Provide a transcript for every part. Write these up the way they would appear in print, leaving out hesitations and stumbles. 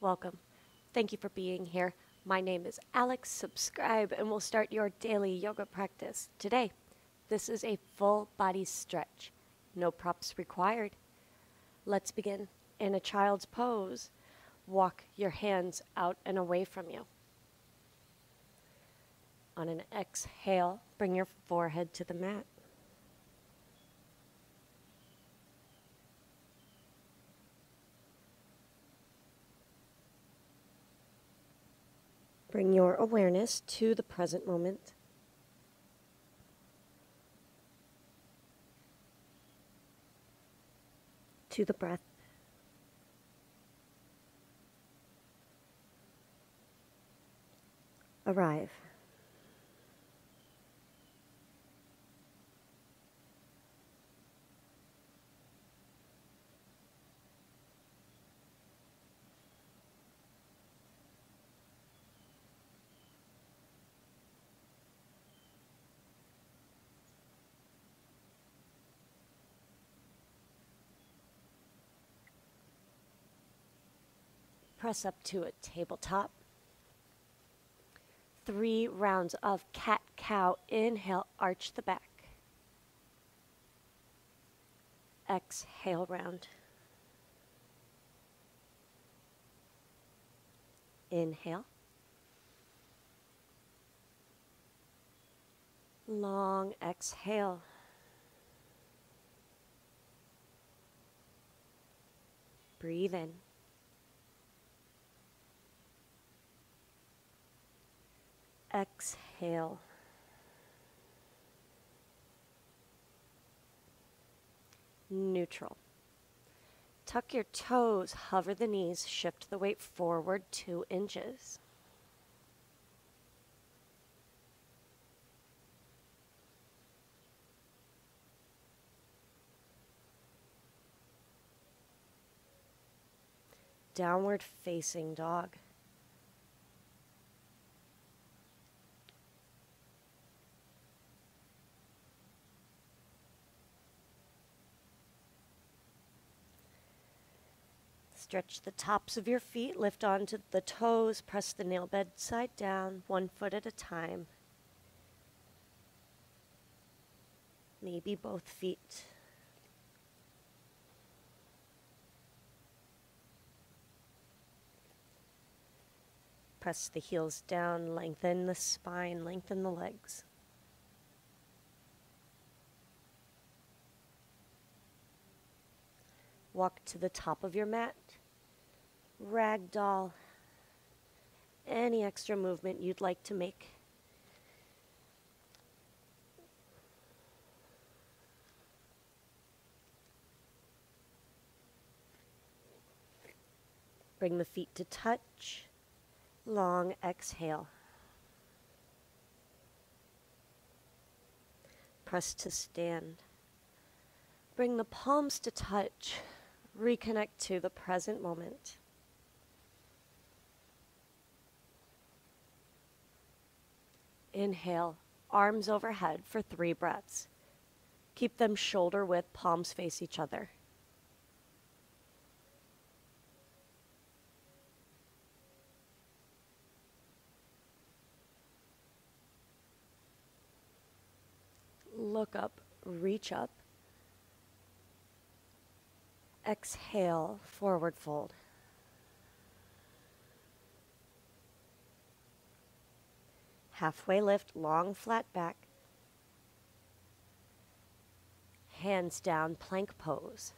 welcome. Thank you for being here. My name is Alex. Subscribe and we'll start your daily yoga practice today. This is a full body stretch. No props required. Let's begin in a child's pose. Walk your hands out and away from you. On an exhale, bring your forehead to the mat. Bring your awareness to the present moment. To the breath. Arrive. Press up to a tabletop. 3 rounds of cat-cow. Inhale, arch the back. Exhale, round. Inhale. Long exhale. Breathe in. Exhale. Neutral. Tuck your toes, hover the knees, shift the weight forward 2 inches. Downward facing dog. Stretch the tops of your feet, lift onto the toes, press the nail bed side down, 1 foot at a time. Maybe both feet. Press the heels down, lengthen the spine, lengthen the legs. Walk to the top of your mat. Ragdoll, any extra movement you'd like to make. Bring the feet to touch, long exhale. Press to stand. Bring the palms to touch, reconnect to the present moment. Inhale, arms overhead for 3 breaths. Keep them shoulder width, palms face each other. Look up, reach up. Exhale, forward fold. Halfway lift, long flat back. Hands down, plank pose.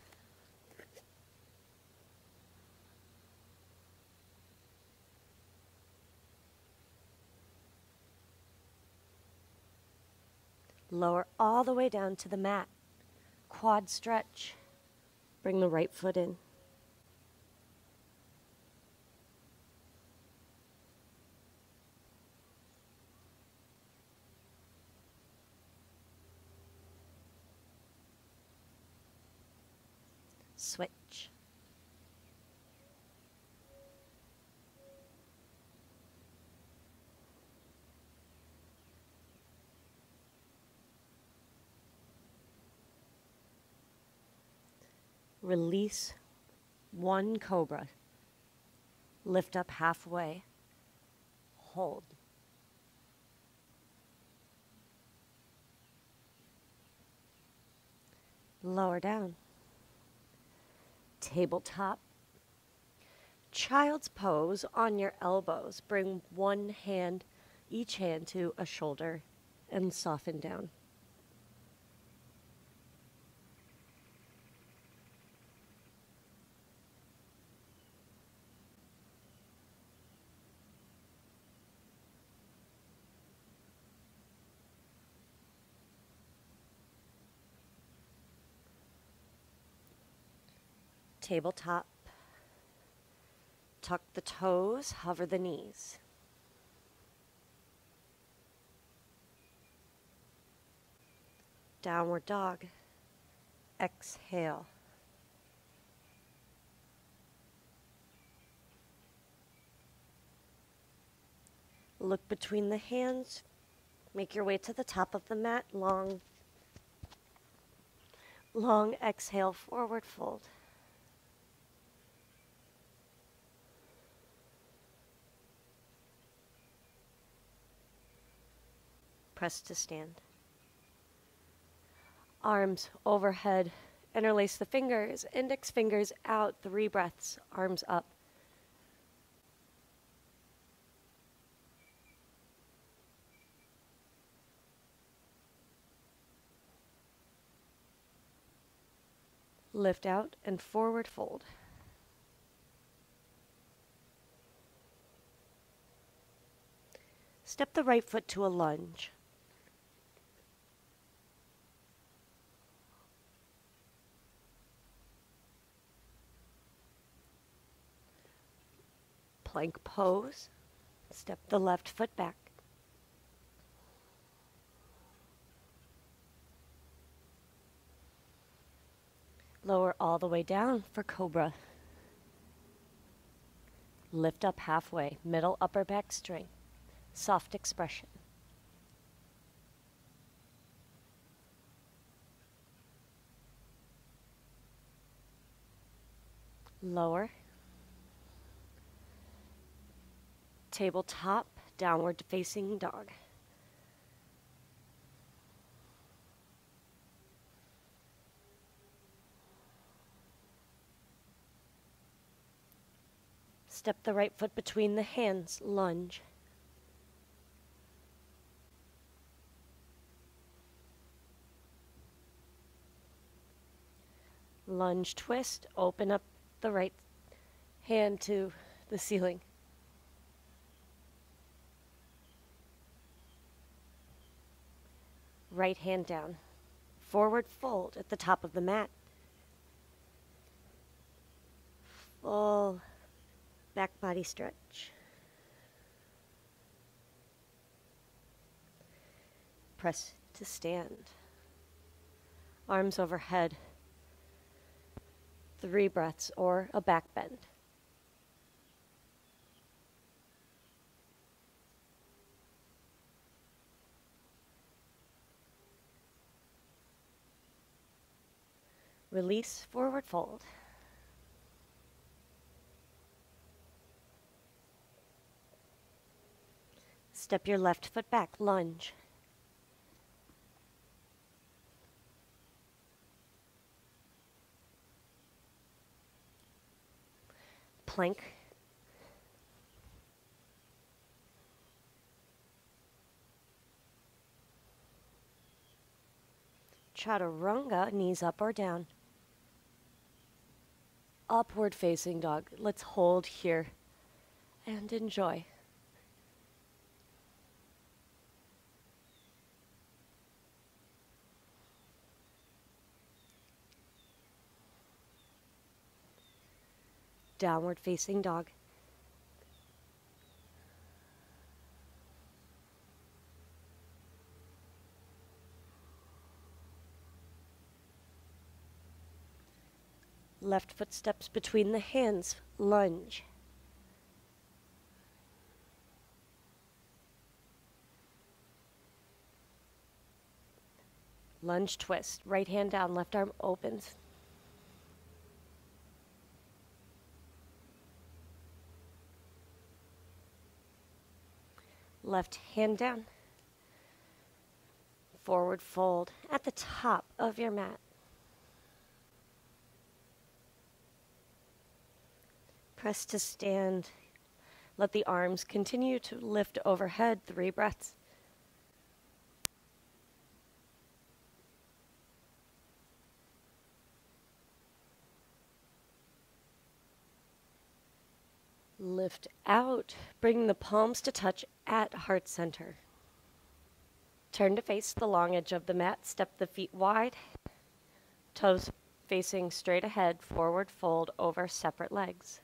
Lower all the way down to the mat. Quad stretch. Bring the right foot in. Switch. Release 1 cobra. Lift up halfway. Hold. Lower down. Tabletop. Child's pose on your elbows. Bring one hand, each hand to a shoulder and soften down. Tabletop, tuck the toes, hover the knees. Downward dog, exhale. Look between the hands, make your way to the top of the mat, long exhale, forward fold. Press to stand. Arms overhead, interlace the fingers, index fingers out, 3 breaths, arms up. Lift out and forward fold. Step the right foot to a lunge. Plank pose, step the left foot back. Lower all the way down for cobra. Lift up halfway, middle upper back strength, soft expression. Lower. Tabletop, downward facing dog. Step the right foot between the hands, lunge. Lunge twist, open up the right hand to the ceiling. Right hand down, forward fold at the top of the mat. Full back body stretch. Press to stand. Arms overhead, 3 breaths or a back bend. Release, forward fold. Step your left foot back, lunge. Plank. Chaturanga, knees up or down. Upward facing dog. Let's hold here and enjoy. Downward facing dog. Left foot steps between the hands, lunge. Lunge twist, right hand down, left arm opens. Left hand down. Forward fold at the top of your mat. Press to stand. Let the arms continue to lift overhead. 3 breaths. Lift out, bring the palms to touch at heart center. Turn to face the long edge of the mat, step the feet wide, toes facing straight ahead, forward fold over separate legs.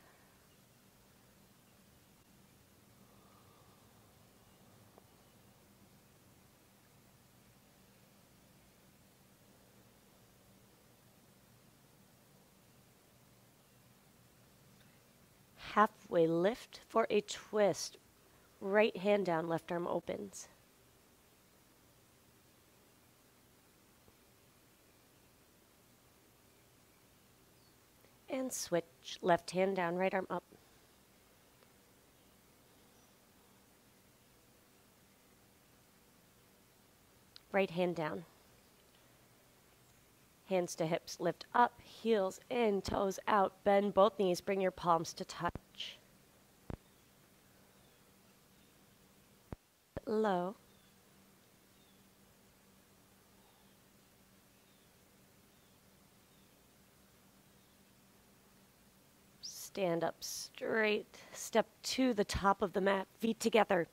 Halfway lift for a twist. Right hand down, left arm opens. And switch, left hand down, right arm up. Right hand down. Hands to hips, lift up, heels in, toes out, bend both knees, bring your palms to touch. Low. Stand up straight, step to the top of the mat, feet together.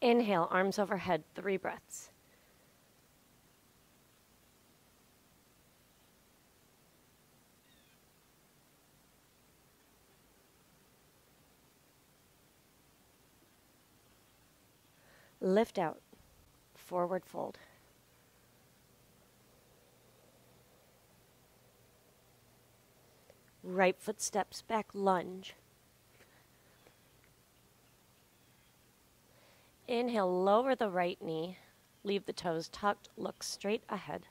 Inhale, arms overhead, 3 breaths. Lift out, forward fold. Right foot steps back, lunge. Inhale, lower the right knee, leave the toes tucked, look straight ahead.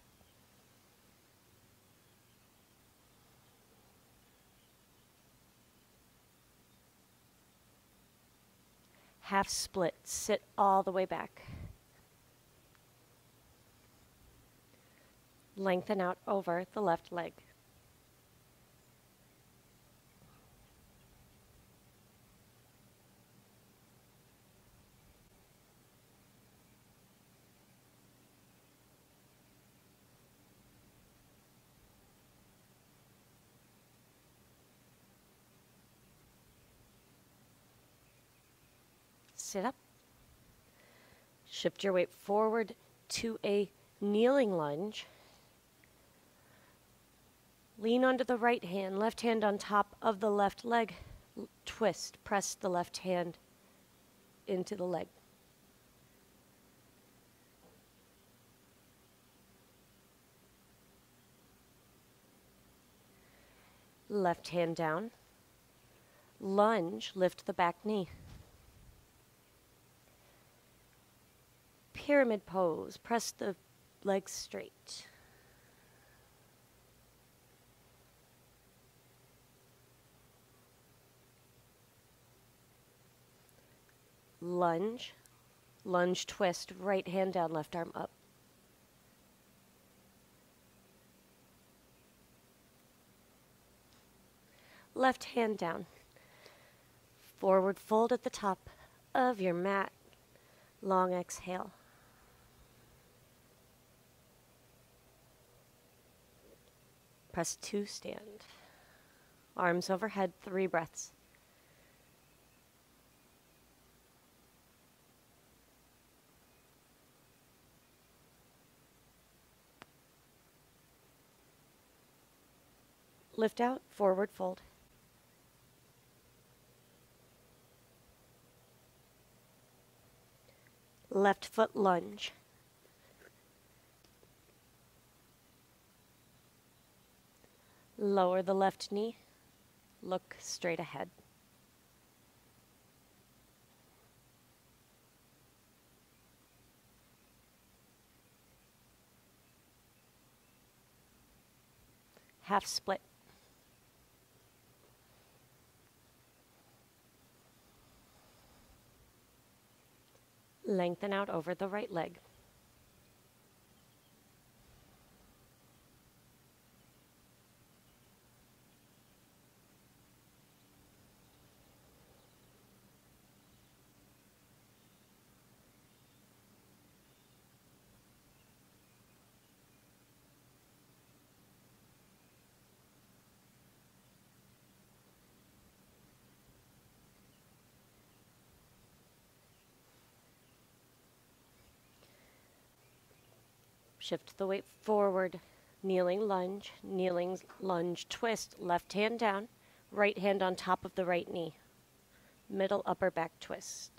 Half split, sit all the way back. Lengthen out over the left leg. Sit up, shift your weight forward to a kneeling lunge. Lean onto the right hand, left hand on top of the left leg. Twist, press the left hand into the leg. Left hand down, lunge, lift the back knee. Pyramid pose, press the legs straight. Lunge, lunge twist, right hand down, left arm up. Left hand down. Forward fold at the top of your mat. Long exhale. Press to stand. Arms overhead, 3 breaths. Lift out, forward fold. Left foot lunge. Lower the left knee, look straight ahead. Half split. Lengthen out over the right leg. Shift the weight forward, kneeling lunge, twist, left hand down, right hand on top of the right knee, middle upper back twist.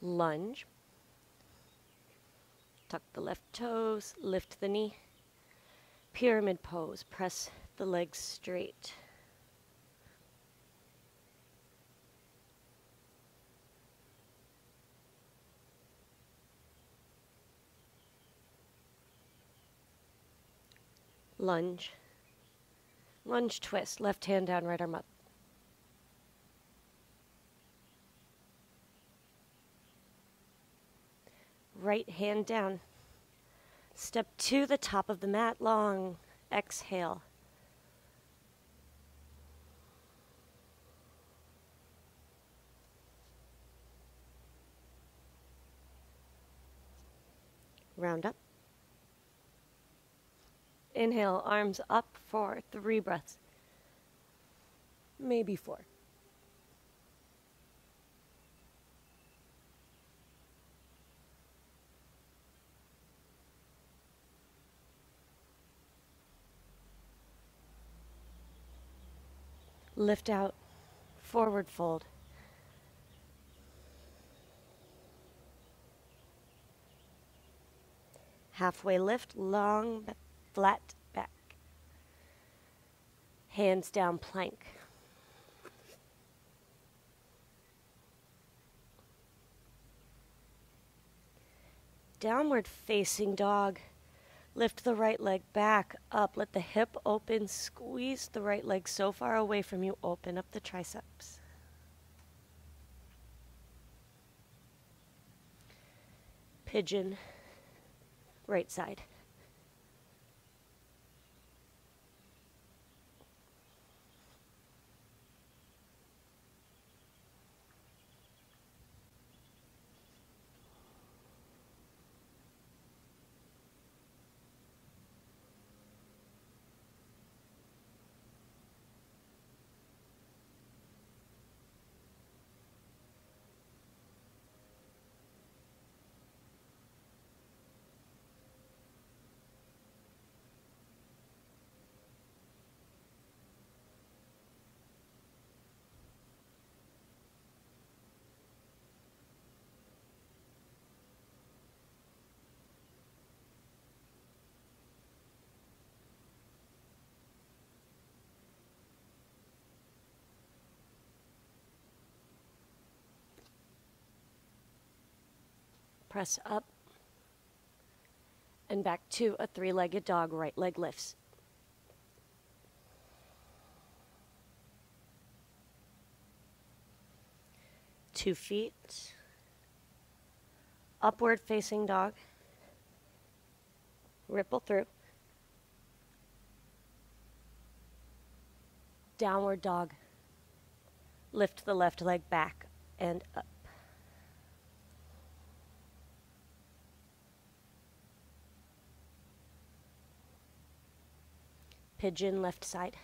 Lunge, tuck the left toes, lift the knee, pyramid pose, press the legs straight. Lunge. Lunge twist, left hand down, right arm up. Right hand down. Step to the top of the mat, long exhale. Round up. Inhale, arms up for 3 breaths. Maybe 4. Lift out, forward fold. Halfway lift, long, flat back. Hands down, plank. Downward facing dog. Lift the right leg back up. Let the hip open. Squeeze the right leg so far away from you. Open up the triceps. Pigeon. Right side. Press up and back to a 3-legged dog, right leg lifts. Two feet, upward facing dog, ripple through, downward dog, lift the left leg back and up. Pigeon left side.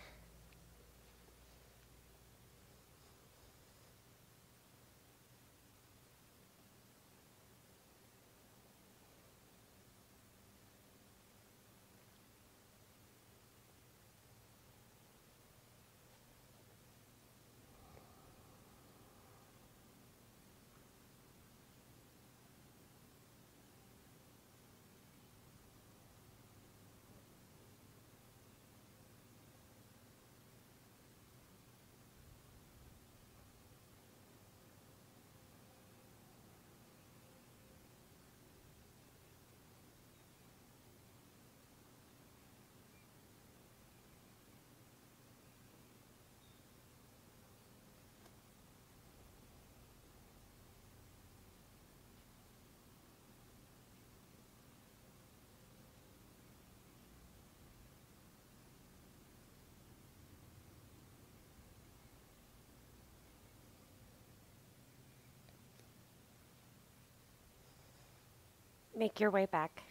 Make your way back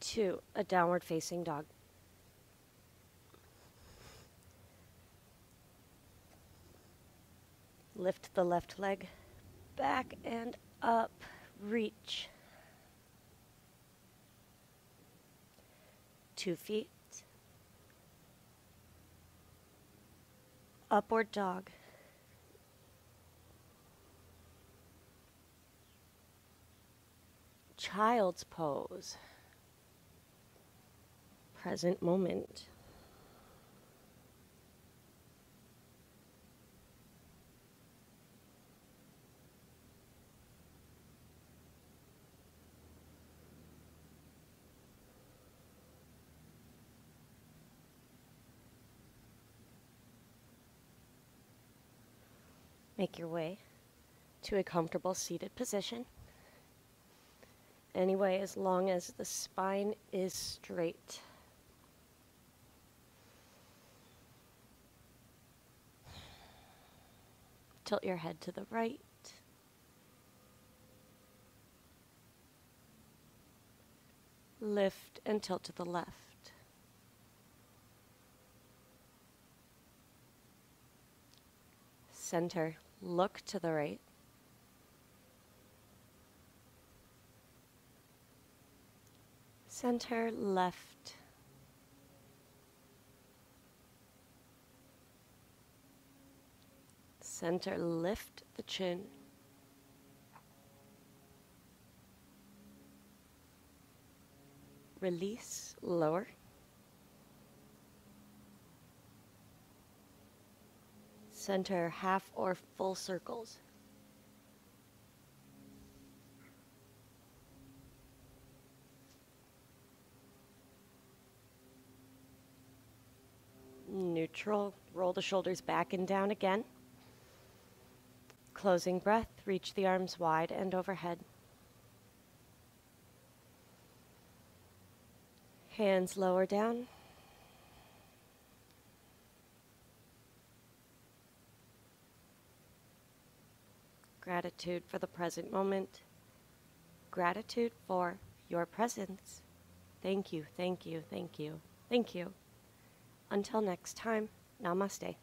to a downward facing dog. Lift the left leg back and up, reach. 2 feet. Upward dog. Child's pose. Present moment. Make your way to a comfortable seated position. Anyway, as long as the spine is straight. Tilt your head to the right. Lift and tilt to the left. Center, look to the right. Center, left. Center, lift the chin. Release, lower. Center, half or full circles. Neutral, roll the shoulders back and down again. Closing breath, reach the arms wide and overhead. Hands lower down. Gratitude for the present moment. Gratitude for your presence. Thank you, thank you, thank you, thank you. Until next time, namaste.